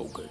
mogul.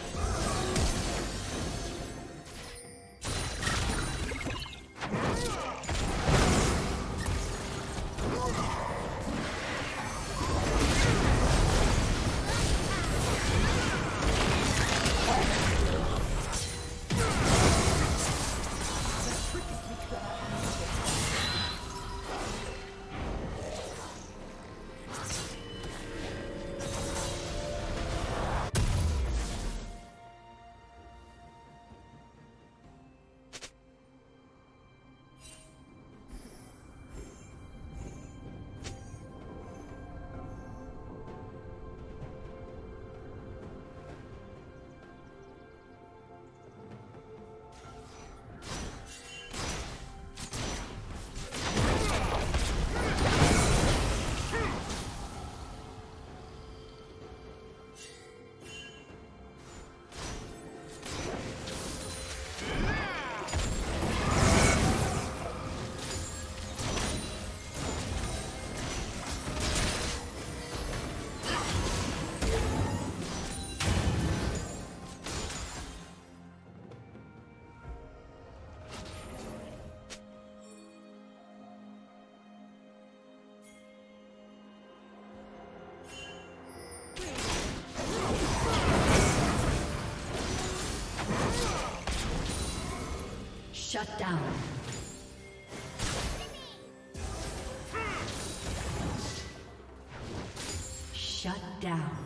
Shut down. Shut down.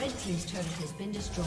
Red team's turret has been destroyed.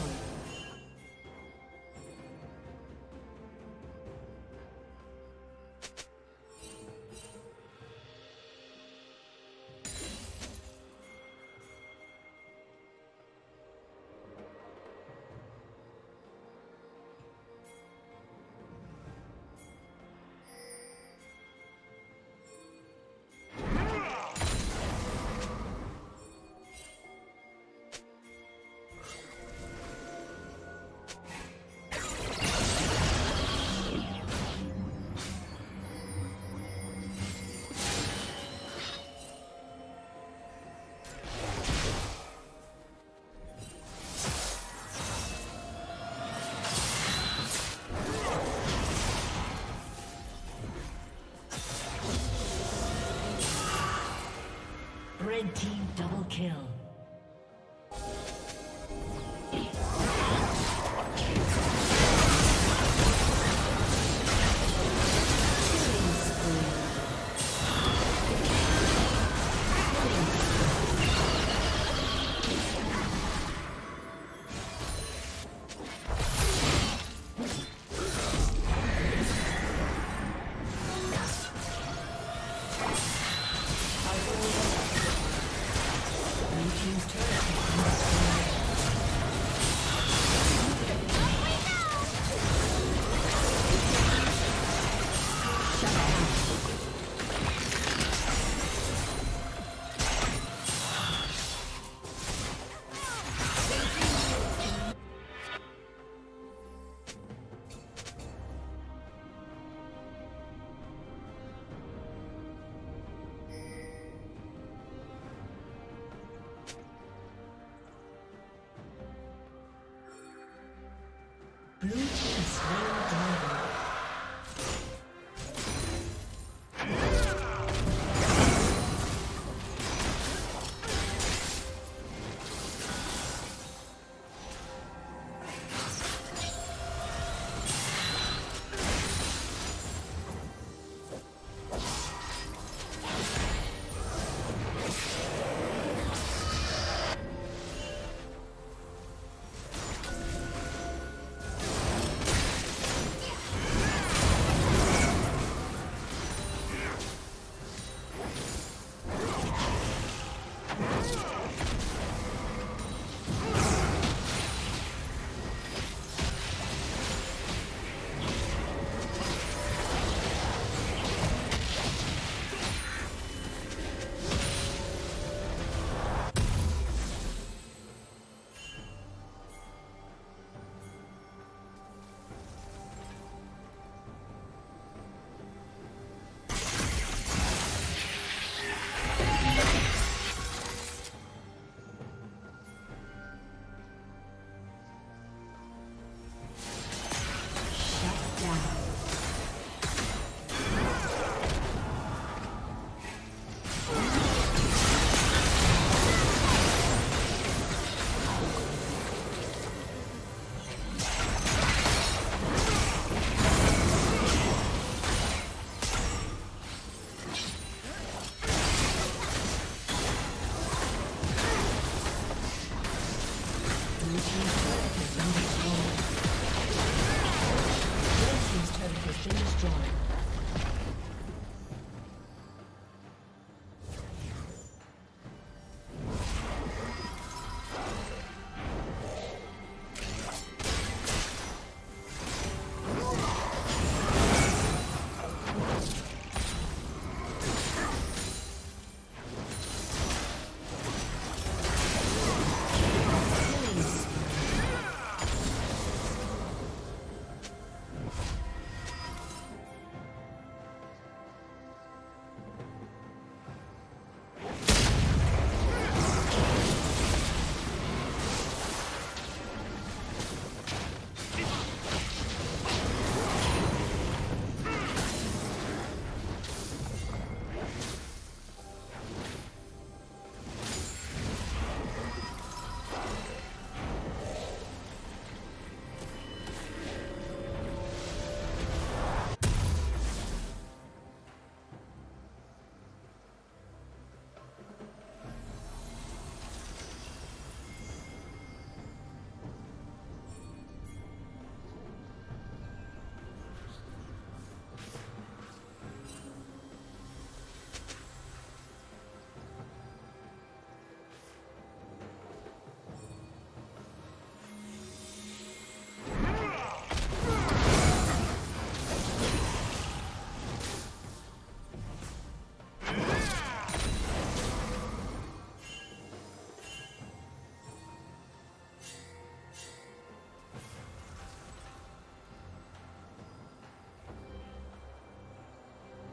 Red team double kill.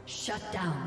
Shut down.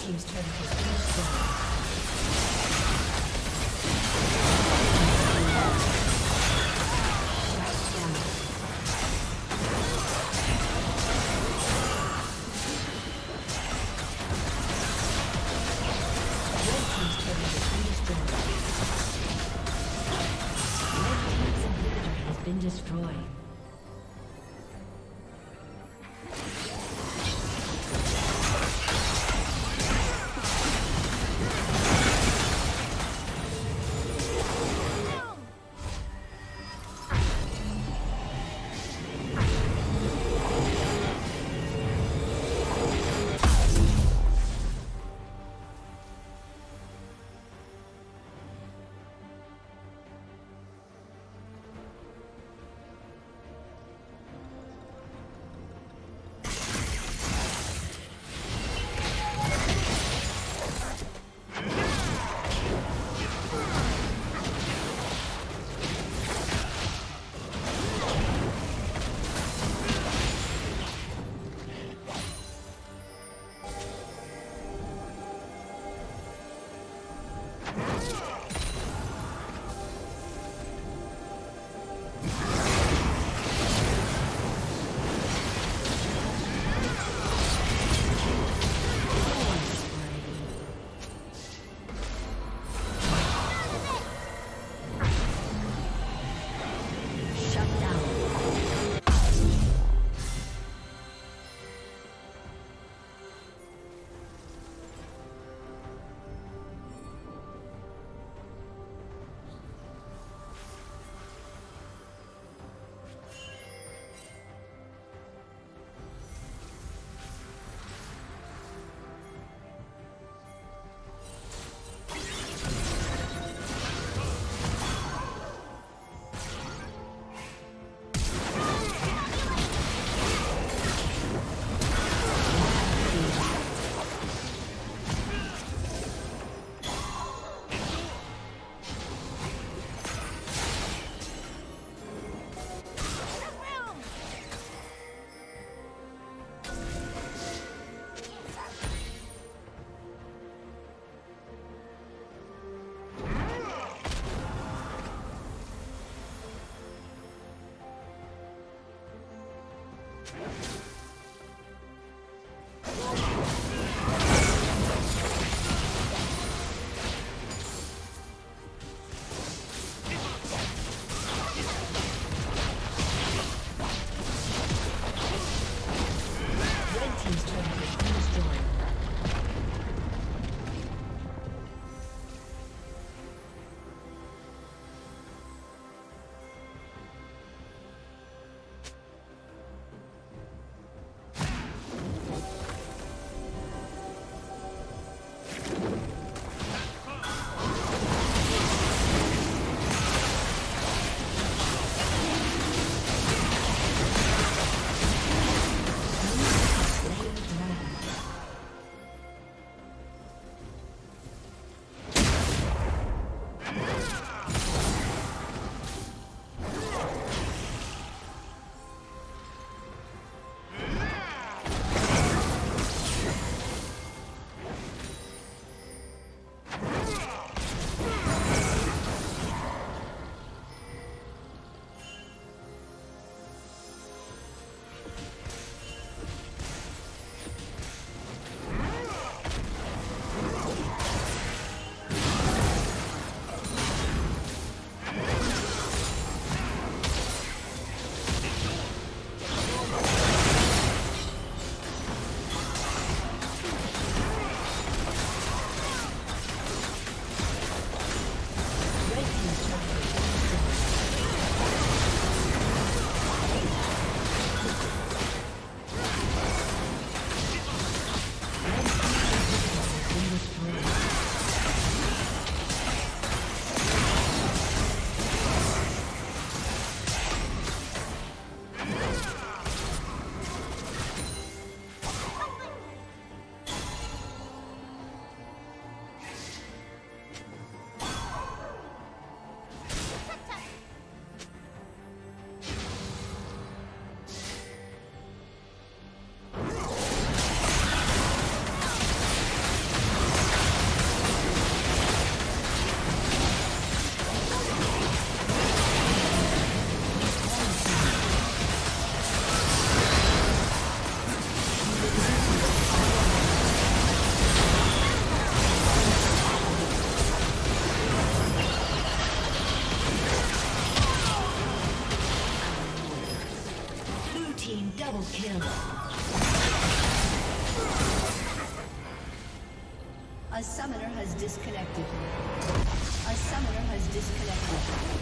Team's turret has been destroyed. A summoner has disconnected.